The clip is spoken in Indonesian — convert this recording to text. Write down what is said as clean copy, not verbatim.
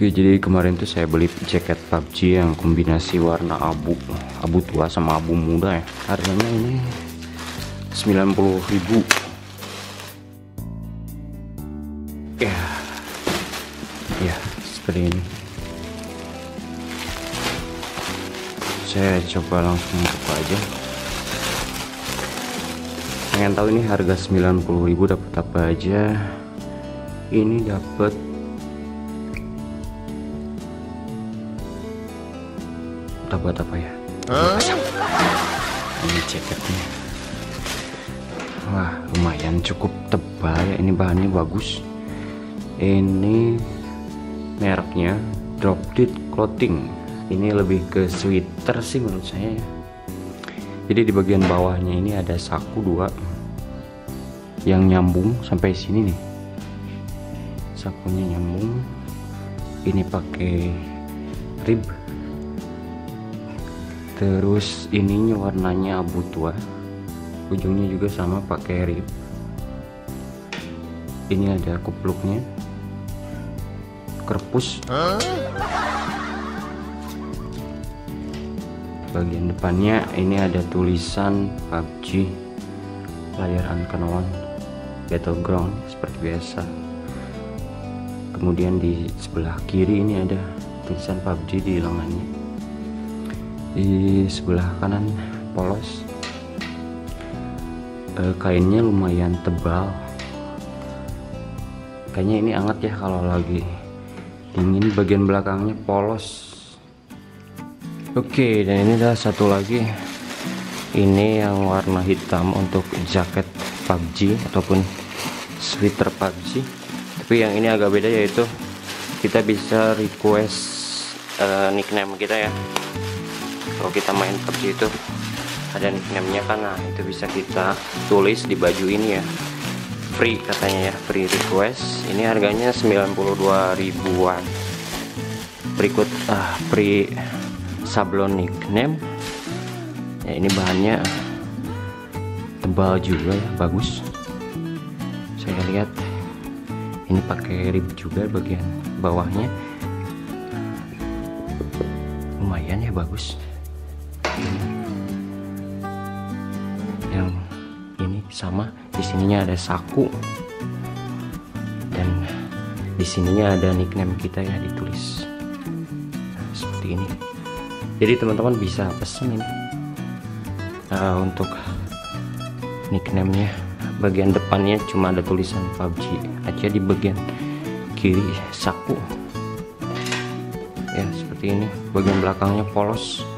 Oke, jadi kemarin tuh saya beli jaket PUBG yang kombinasi warna abu tua sama abu muda ya. Harganya ini 90.000. Ya, seperti ini. Saya coba langsung buka aja. Pengen tahu ini harga 90.000 dapat apa aja. Ini dapat apa ya? Ini jaketnya, wah lumayan cukup tebal ya, ini bahannya bagus. Ini mereknya Drop Dead Clothing. Ini lebih ke sweater sih menurut saya ya. Jadi di bagian bawahnya ini ada saku dua yang nyambung sampai sini nih, sakunya nyambung. Ini pakai rib. Terus ininya warnanya abu tua, ujungnya juga sama pakai rib. Ini ada kupluknya, kerpus. Bagian depannya ini ada tulisan PUBG PlayerUnknown's Battleground seperti biasa. Kemudian di sebelah kiri ini ada tulisan PUBG di lengannya. Di sebelah kanan polos, kainnya lumayan tebal. Kayaknya ini anget ya kalau lagi dingin. Bagian belakangnya polos. Oke, dan ini adalah satu lagi, ini yang warna hitam untuk jaket PUBG ataupun sweater PUBG. Tapi yang ini agak beda, yaitu kita bisa request nickname kita ya. Kalau kita main PUBG itu ada nickname-nya kan, nah itu bisa kita tulis di baju ini ya. Free katanya ya, free request. Ini harganya 92.000-an. Berikut free sablon nickname. Ya, ini bahannya tebal juga ya, bagus. Saya lihat ini pakai rib juga bagian bawahnya. Lumayan ya, bagus. Yang ini sama, di sininya ada saku dan di sininya ada nickname kita ya, ditulis seperti ini. Jadi teman-teman bisa pesen ini untuk nickname-nya. Bagian depannya cuma ada tulisan PUBG aja, di bagian kiri saku ya seperti ini. Bagian belakangnya polos.